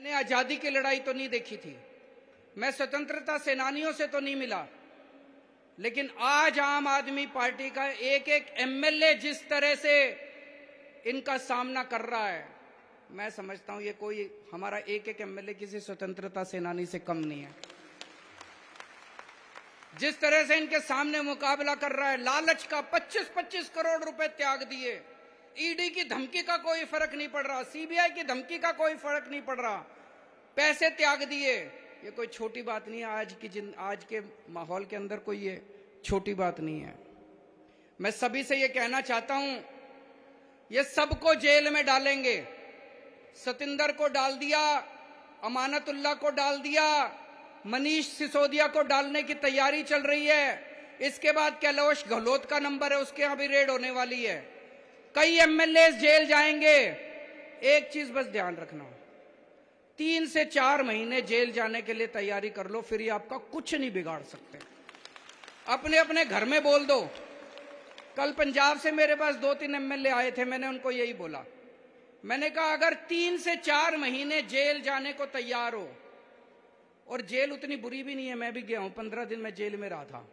मैंने आजादी की लड़ाई तो नहीं देखी थी, मैं स्वतंत्रता सेनानियों से तो नहीं मिला, लेकिन आज आम आदमी पार्टी का एक एक एमएलए जिस तरह से इनका सामना कर रहा है, मैं समझता हूं ये कोई हमारा एक एक एमएलए किसी स्वतंत्रता सेनानी से कम नहीं है। जिस तरह से इनके सामने मुकाबला कर रहा है, लालच का 25-25 करोड़ रुपए त्याग दिए, ईडी की धमकी का कोई फर्क नहीं पड़ रहा, सीबीआई की धमकी का कोई फर्क नहीं पड़ रहा, पैसे त्याग दिए, ये कोई छोटी बात नहीं है। आज के माहौल के अंदर कोई ये छोटी बात नहीं है। मैं सभी से ये कहना चाहता हूं, ये सबको जेल में डालेंगे। सतिंदर को डाल दिया, अमानतुल्लाह को डाल दिया, मनीष सिसोदिया को डालने की तैयारी चल रही है। इसके बाद कैलाश गहलोत का नंबर है, उसके यहां भी रेड होने वाली है। कई एमएलए जेल जाएंगे। एक चीज बस ध्यान रखना, 3 से 4 महीने जेल जाने के लिए तैयारी कर लो, फिर ये आपका कुछ नहीं बिगाड़ सकते। अपने अपने घर में बोल दो। कल पंजाब से मेरे पास 2-3 एमएलए आए थे, मैंने उनको यही बोला, मैंने कहा अगर 3 से 4 महीने जेल जाने को तैयार हो, और जेल उतनी बुरी भी नहीं है, मैं भी गया हूं, 15 दिन मैं जेल में रहा था,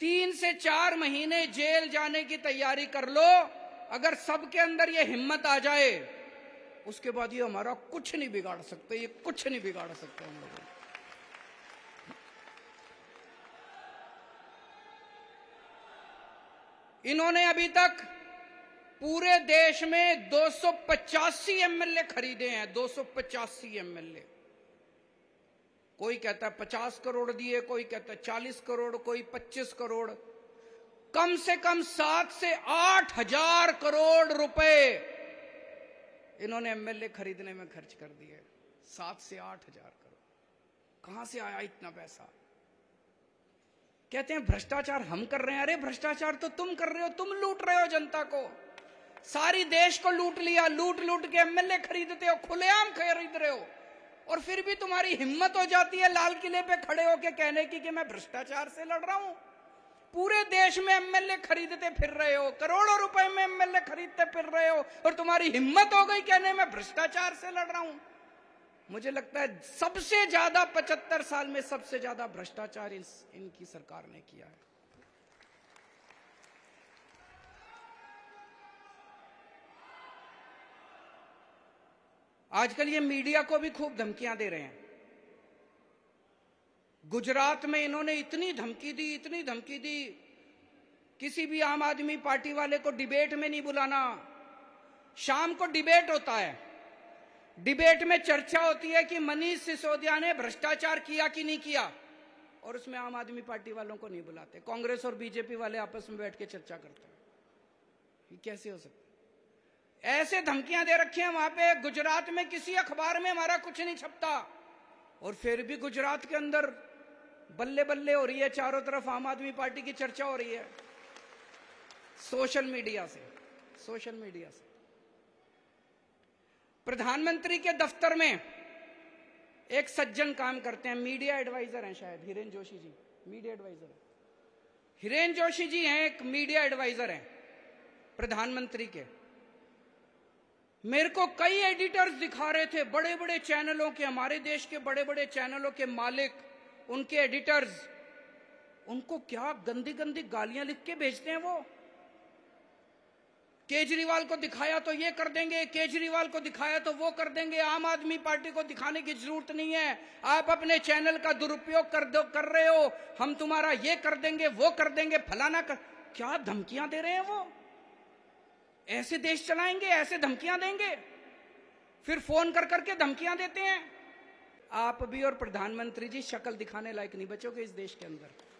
3 से 4 महीने जेल जाने की तैयारी कर लो, अगर सबके अंदर ये हिम्मत आ जाए, उसके बाद ये हमारा कुछ नहीं बिगाड़ सकते, ये कुछ नहीं बिगाड़ सकते हम लोग। इन्होंने अभी तक पूरे देश में 285 एमएलए खरीदे हैं, 285 एमएलए। कोई कहता है 50 करोड़ दिए, कोई कहता है 40 करोड़, कोई 25 करोड़। कम से कम 7 से 8 हजार करोड़ रुपए इन्होंने एमएलए खरीदने में खर्च कर दिए। 7 से 8 हजार करोड़ कहां से आया इतना पैसा? कहते हैं भ्रष्टाचार हम कर रहे हैं। अरे भ्रष्टाचार तो तुम कर रहे हो, तुम लूट रहे हो जनता को। सारी देश को लूट लिया, लूट के एमएलए खरीदते हो, खुलेआम खरीद रहे हो, और फिर भी तुम्हारी हिम्मत हो जाती है लाल किले पे खड़े होके कहने की कि मैं भ्रष्टाचार से लड़ रहा हूं। पूरे देश में एमएलए खरीदते फिर रहे हो, करोड़ों रुपए में एमएलए खरीदते फिर रहे हो, और तुम्हारी हिम्मत हो गई कहने में भ्रष्टाचार से लड़ रहा हूं। मुझे लगता है सबसे ज्यादा 75 साल में सबसे ज्यादा भ्रष्टाचार इनकी सरकार ने किया है। आजकल ये मीडिया को भी खूब धमकियां दे रहे हैं। गुजरात में इन्होंने इतनी धमकी दी, किसी भी आम आदमी पार्टी वाले को डिबेट में नहीं बुलाना। शाम को डिबेट होता है, डिबेट में चर्चा होती है कि मनीष सिसोदिया ने भ्रष्टाचार किया कि नहीं किया, और उसमें आम आदमी पार्टी वालों को नहीं बुलाते। कांग्रेस और बीजेपी वाले आपस में बैठ के चर्चा करते हैं। ये कैसे हो सकता? ऐसे धमकियां दे रखी हैं वहां पे। गुजरात में किसी अखबार में हमारा कुछ नहीं छपता, और फिर भी गुजरात के अंदर बल्ले बल्ले हो रही है, चारों तरफ आम आदमी पार्टी की चर्चा हो रही है सोशल मीडिया से। प्रधानमंत्री के दफ्तर में एक सज्जन काम करते हैं, मीडिया एडवाइजर हैं शायद, हिरेंद जोशी जी हैं, एक मीडिया एडवाइजर हैं प्रधानमंत्री के। मेरे को कई एडिटर्स दिखा रहे थे, बड़े बड़े चैनलों के, हमारे देश के बड़े बड़े चैनलों के मालिक, उनके एडिटर्स, उनको क्या गंदी गंदी गालियां लिख के भेजते हैं वो। केजरीवाल को दिखाया तो ये कर देंगे, केजरीवाल को दिखाया तो वो कर देंगे। आम आदमी पार्टी को दिखाने की जरूरत नहीं है, आप अपने चैनल का दुरुपयोग कर रहे हो, हम तुम्हारा ये कर देंगे, वो कर देंगे, फलाना कर। क्या धमकियां दे रहे हैं वो? ऐसे देश चलाएंगे, ऐसे धमकियां देंगे? फिर फोन कर करके धमकियां देते हैं। आप भी और प्रधानमंत्री जी शक्ल दिखाने लायक नहीं बचोगे इस देश के अंदर।